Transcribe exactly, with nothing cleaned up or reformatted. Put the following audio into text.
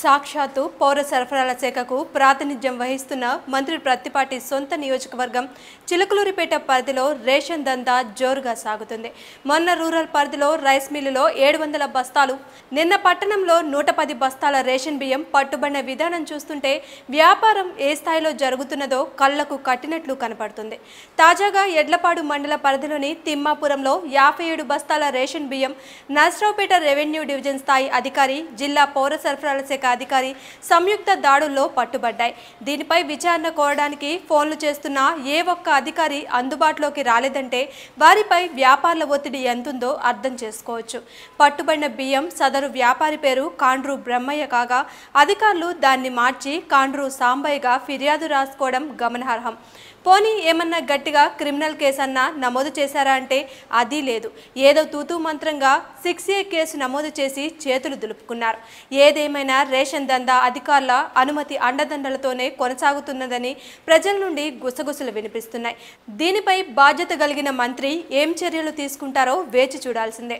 సాక్షాత్తు పౌర సరఫరాల శాఖకు ప్రాతినిధ్యం వహిస్తున్న మంత్రి ప్రతిపాటి సొంత నియోజకవర్గం చిలకలూరిపేట పరిధిలో రేషన్ దందా జోరుగా సాగుతుంది. మొన్న రూరల్ పరిధిలో రైస్ మిల్లులో ఏడు వందల బస్తాలు, నిన్న పట్టణంలో నూట పది బస్తాల రేషన్ బియ్యం పట్టుబడిన విధానం చూస్తుంటే వ్యాపారం ఏ స్థాయిలో జరుగుతున్నదో కళ్లకు కట్టినట్లు కనపడుతుంది. తాజాగా ఎడ్లపాడు మండల పరిధిలోని తిమ్మాపురంలో యాభై ఏడు బస్తాల రేషన్ బియ్యం నర్సరావుపేట రెవెన్యూ డివిజన్ స్థాయి అధికారి, జిల్లా పౌర సరఫరాల అధికారి సంయుక్త దాడుల్లో పట్టుబడ్డాయి. దీనిపై విచారణ కోరడానికి ఫోన్లు చేస్తున్న ఏ ఒక్క అధికారి అందుబాటులోకి రాలేదంటే వారిపై వ్యాపారుల ఒత్తిడి ఎంతుందో అర్థం చేసుకోవచ్చు. పట్టుబడిన బియ్యం సదరు వ్యాపారి పేరు కాండ్రు బ్రహ్మయ్య కాగా అధికారులు దాన్ని మార్చి కాండ్రు సాంబయ్యగా ఫిర్యాదు రాసుకోవడం గమనార్హం. పోనీ ఏమన్నా గట్టిగా క్రిమినల్ కేసు అన్నా నమోదు చేశారా అంటే అది లేదు. ఏదో తూతూ మంత్రంగా సిక్స్ ఏ కేసు నమోదు చేసి చేతులు దులుపుకున్నారు. ఏదేమైనా రేషన్ దందా అధికారుల అనుమతి అండదండలతోనే కొనసాగుతున్నదని ప్రజల నుండి గుసగుసలు వినిపిస్తున్నాయి. దీనిపై బాధ్యత కలిగిన మంత్రి ఏం చర్యలు తీసుకుంటారో వేచి చూడాల్సిందే.